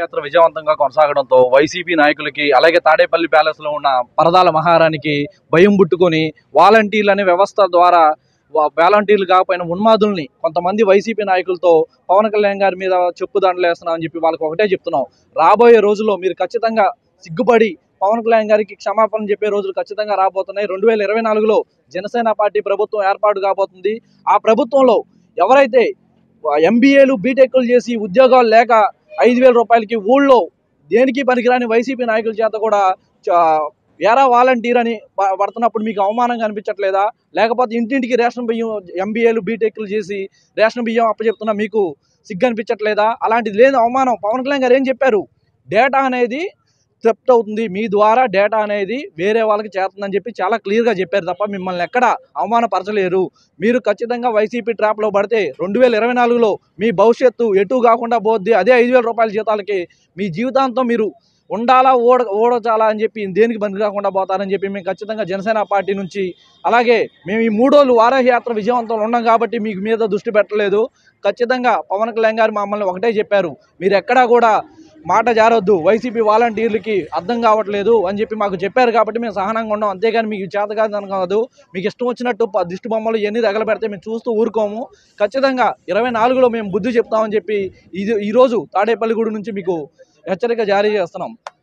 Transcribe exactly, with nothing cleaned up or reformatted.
యాత్ర విజయవంతంగా కొనసాగడంతో వైసీపీ నాయకులకి అలాగే తాడేపల్లి ప్యాలెస్ లో ఉన్న పరదాల మహారాణికి భయం పుట్టుకొని వాలంటీర్లనే వ్యవస్థ ద్వారా వాలంటీర్లు కాకపోయిన ఉన్మాదుల్ని కొంతమంది వైసీపీ నాయకులతో పవన్ కళ్యాణ్ గారి మీద చెప్పు దండలు వేస్తున్నా అని చెప్పి వాళ్ళకి ఒకటే చెప్తున్నాం. రాబోయే రోజుల్లో మీరు ఖచ్చితంగా సిగ్గుపడి పవన్ కళ్యాణ్ గారికి క్షమాపణ చెప్పే రోజులు ఖచ్చితంగా రాబోతున్నాయి. రెండు వేల ఇరవై నాలుగులో జనసేన పార్టీ ప్రభుత్వం ఏర్పాటు కాబోతుంది. ఆ ప్రభుత్వంలో ఎవరైతే ఎంబీఏలు బీటెక్లు చేసి ఉద్యోగాలు లేక ఐదు వేల రూపాయలకి ఊళ్ళో దేనికి పనికిరాని వైసీపీ నాయకుల చేత కూడా ఎరా వాలంటీర్ అని పడుతున్నప్పుడు మీకు అవమానంగా అనిపించట్లేదా? లేకపోతే ఇంటింటికి రేషన్ బియ్యం ఎంబీఏలు బీటెక్లు చేసి రేషన్ బియ్యం అప్పచెప్తున్నా మీకు సిగ్గు అనిపించట్లేదా? అలాంటిది లేని అవమానం. పవన్ కళ్యాణ్ గారు ఏం చెప్పారు? డేటా అనేది థ్రెట్ అవుతుంది, మీ ద్వారా డేటా అనేది వేరే వాళ్ళకి చేరుతుందని చెప్పి చాలా క్లియర్గా చెప్పారు తప్ప మిమ్మల్ని ఎక్కడ అవమానపరచలేరు. మీరు ఖచ్చితంగా వైసీపీ ట్రాప్లో పడితే రెండు వేల ఇరవై నాలుగులో మీ భవిష్యత్తు ఎటు కాకుండా పోద్ది. అదే ఐదు వేల రూపాయల జీతాలకి మీ జీవితాంతం మీరు ఉండాలా ఓడ ఓడచాలా అని చెప్పి దేనికి బంద్ కాకుండా పోతారని చెప్పి మేము ఖచ్చితంగా జనసేన పార్టీ నుంచి అలాగే మేము ఈ మూడు రోజులు వారయాత్ర విజయవంతంలో ఉన్నాం కాబట్టి మీకు మీద దృష్టి పెట్టలేదు. ఖచ్చితంగా పవన్ కళ్యాణ్ గారు మమ్మల్ని ఒకటే చెప్పారు, మీరు ఎక్కడా కూడా మాట జారొద్దు, వైసీపీ వాలంటీర్లకి అర్థం కావట్లేదు అని చెప్పి మాకు చెప్పారు కాబట్టి మేము సహనంగా ఉన్నాం. అంతేగాని మీకు చేత కాదని కాదు, మీకు ఇష్టం వచ్చినట్టు దిష్టి బొమ్మలు ఇవన్నీ తగలబెడితే మేము చూస్తూ ఊరుకోము. ఖచ్చితంగా ఇరవై నాలుగులో మేము బుద్ధి చెప్తామని చెప్పి ఇది ఈరోజు తాడేపల్లిగూడు నుంచి మీకు హెచ్చరిక జారీ చేస్తున్నాం.